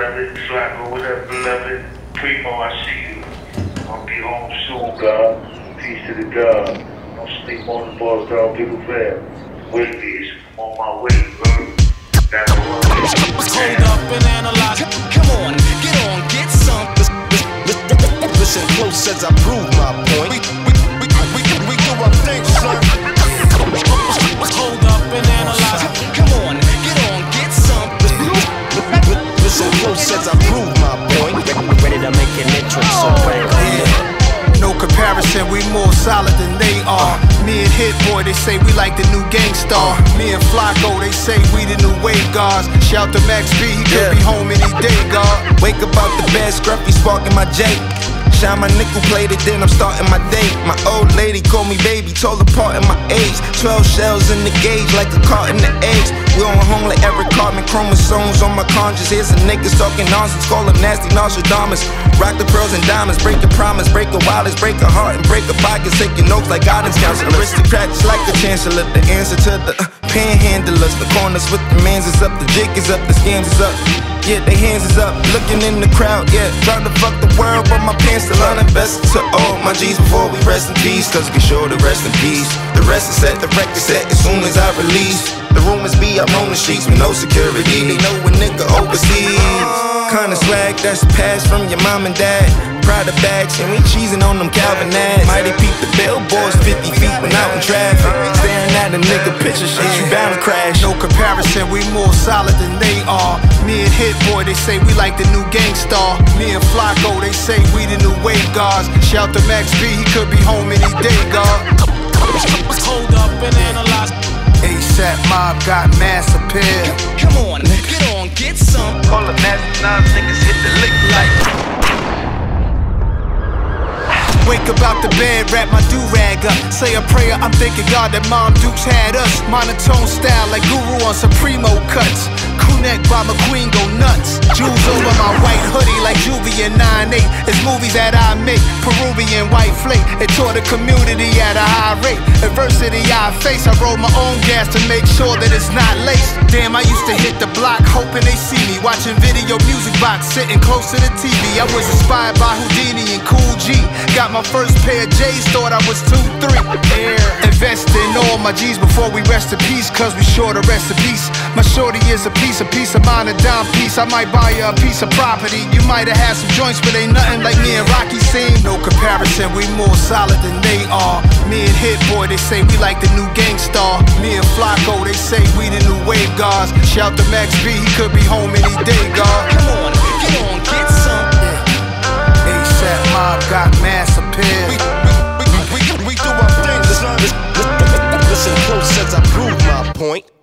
love it. Flacko, what up, beloved? Primo, I see you. I'll be home soon, God. Peace to the God. Don't sleep on the balls, dog. People fail. Wavies, I'm on my way, bro. That's what I'm saying. Hold up and analyze. Come on, get on, get something. Listen close as I prove my point. We do our thing, son. Hold up and analyze. Come on, get something. Listen close as I prove my point. Ready to make an entrance, so right. No comparison, we more solid than they are. Me and Hit-Boy, they say we like the new Gang Starr. Me and Flacko, they say we the new Wave Gods. Shout to Max B, he could be home any day, God. Wake up out the bed, scruffy, sparking my J. Shine my nickel plated, then I'm starting my day. My old lady called me baby, told apart in my age. 12 shells in the gauge, like a cart in the eggs. We on home like Eric Cartman, chromosomes on my conscience. Here's some niggas talking nonsense, call them nasty Nostradamus. Rock the pearls and diamonds, break the promise, break the wallets, break a heart and break a pockets. Take your notes like guidance counselors. Aristocrats like the chancellor, the answer to the panhandlers. The corners with the mans is up, the jig is up, the scams is up. Yeah, they hands is up, looking in the crowd, yeah. Trying to fuck the world, but my pants still uninvested. To all my G's before we rest in peace, cause we sure to rest in peace. The rest is set, the record set, as soon as I release. The rumors be, I'm on the sheets with no security. They know a nigga overseas. Kinda swag that's passed from your mom and dad. Prada bags and we cheesing on them Calvin ads. Mighty peep the billboards 50 feet when out in traffic. Staring at a nigga picture shit, you bound to crash. No comparison, we more solid than they are. Me and Hit-Boy, they say we like the new Gang Starr. Me and Flacko, they say we the new Wave Gods. Shout to Max B, he could be home any day, God. Hold up and analyze. ASAP Mob got mass appeal. Come on, get some. Call the nasty nines, niggas hit the lick like. Wake up out the bed, wrap my do-rag up. Say a prayer, I'm thanking God that Mom Dukes had us. Monotone style like Guru on Supremo cuts. Neck by McQueen go nuts. Jewels over my white hoodie like Juvian 9-8. It's movies that I make, Peruvian white flake. It tore the community at a high rate. Adversity I face, I roll my own gas to make sure that it's not laced. Damn, I used to hit the block hoping they see me. Watching video music box, sitting close to the TV. I was inspired by Houdini and Cool G. Got my first pair of J's, thought I was 2-3. Invest in all my G's before we rest in peace, cause we sure to rest in peace. My shorty is a piece of peace of mind, a dime piece. I might buy you a piece of property. You might have had some joints, but ain't nothing like me and Rocky seen. No comparison, we more solid than they are. Me and Hit-Boy, they say we like the new Gang Starr. Me and Flacko, they say we the new Wave Gods. Shout to Max B, he could be home any day, God. Come on, get on, get something. ASAP Mob got mass appeal. We do our thing. Listen close as I prove my point.